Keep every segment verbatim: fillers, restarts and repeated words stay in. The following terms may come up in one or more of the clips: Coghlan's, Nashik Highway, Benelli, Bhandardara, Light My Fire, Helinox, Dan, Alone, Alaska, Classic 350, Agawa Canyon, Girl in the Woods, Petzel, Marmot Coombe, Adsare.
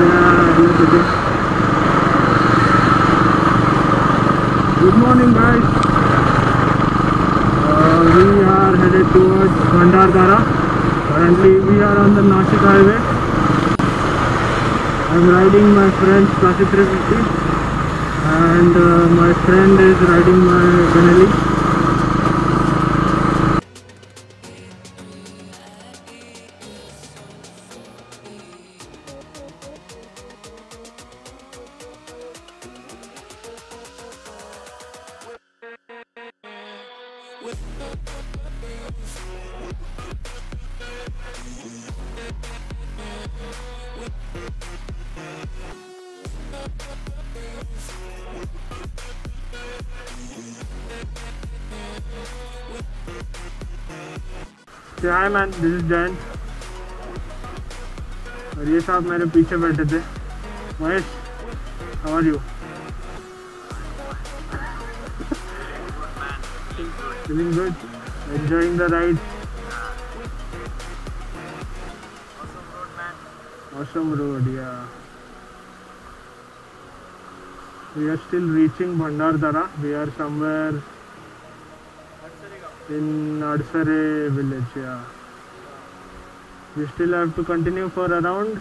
Good morning guys, uh, we are headed towards Bhandardara. Currently we are on the Nashik Highway. I am riding my friend's Classic three fifty and uh, my friend is riding my Benelli. Say hi man, this is Dan. और ये साहब मेरे पीछे बैठे थे. Mahesh, how are you? Feeling good? Enjoying the ride? Awesome road man. Awesome road, yeah. We are still reaching Bhandardara. We are somewhere in Adsare village, yeah. We still have to continue for around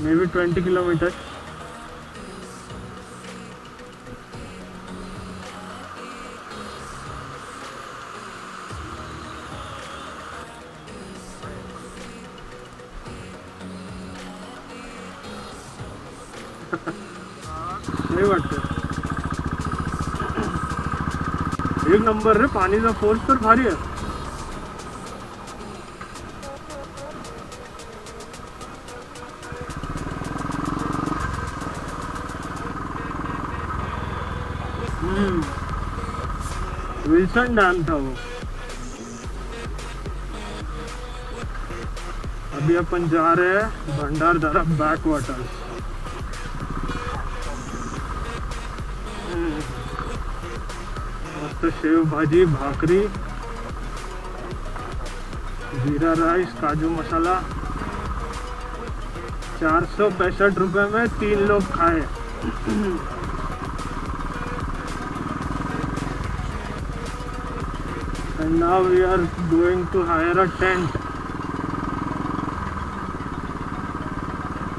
maybe twenty kilometers. एक number रे, पानी का force तो भारी है. हम्म, Wilson dam था वो. अभी अपन जा रहे हैं भंडारदरा बैक वाटर. तो शेव भाजी, भाकरी, जीरा राइस, काजू मसाला, चार सौ पैंसठ रुपये में तीन लोग खाए. And now we are going to hire a tent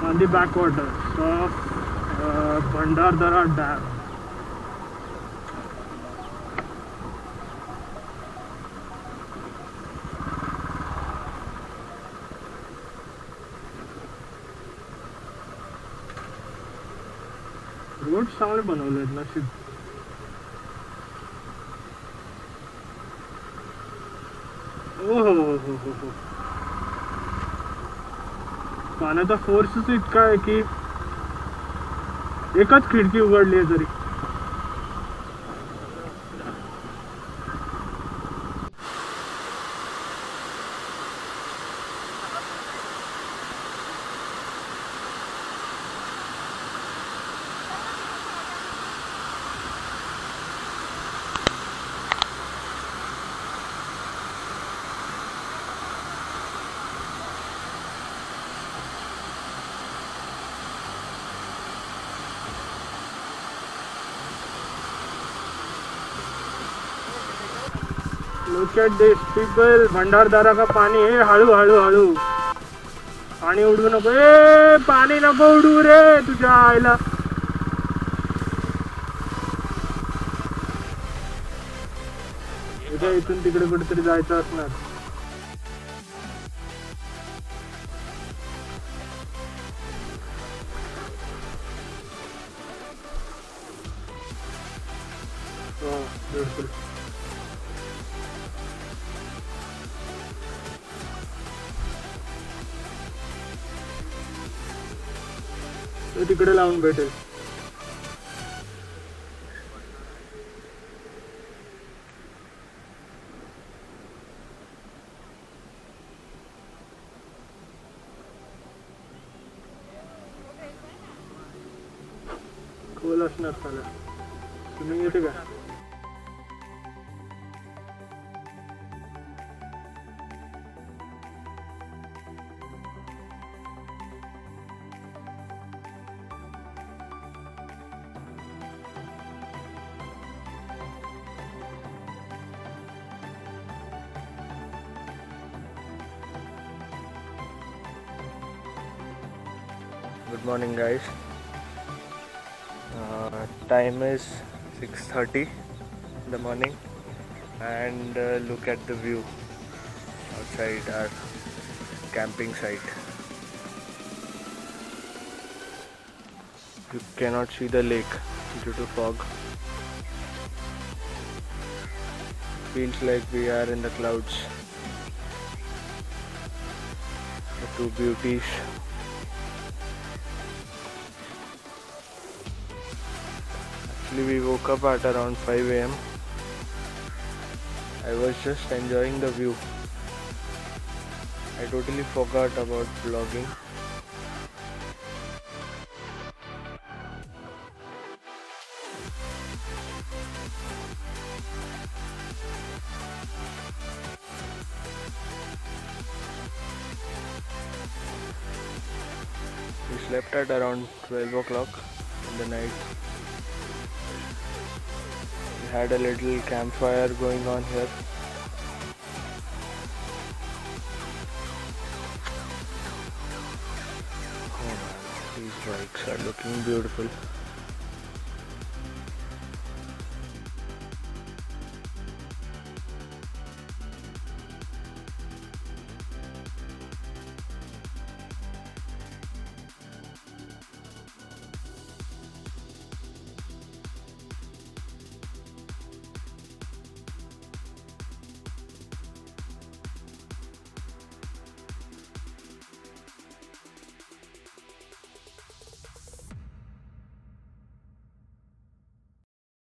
on the back waters of Bhandardara dam. Road चांगले बनवले आहेत नशीब. ओहो हो हो हो हो, पाण्याचा फोर्सच इतका आहे की एकच खिडकी उघडली आहे तरी. Look at these people. Bhandardara का पानी है हळू हळू हळू. पानी उडू नको, ए पाणी नको उडू रे तुझ्या आईला. इथे इथून तिकडे कुठेतरी जायचं असणार. वाह, ब्यूटीफुल. तिकडे लावून भेटेल. खोल असणार त्याला. तुम्ही येते का? Good morning guys. Time is six thirty in the morning and uh, look at the view outside our camping site. You cannot see the lake due to fog. Feels like we are in the clouds. The two beauties. Actually we woke up at around five A M I was just enjoying the view. I totally forgot about vlogging. We slept at around twelve o'clock in the night. We had a little campfire going on here. Oh, these bikes are looking beautiful.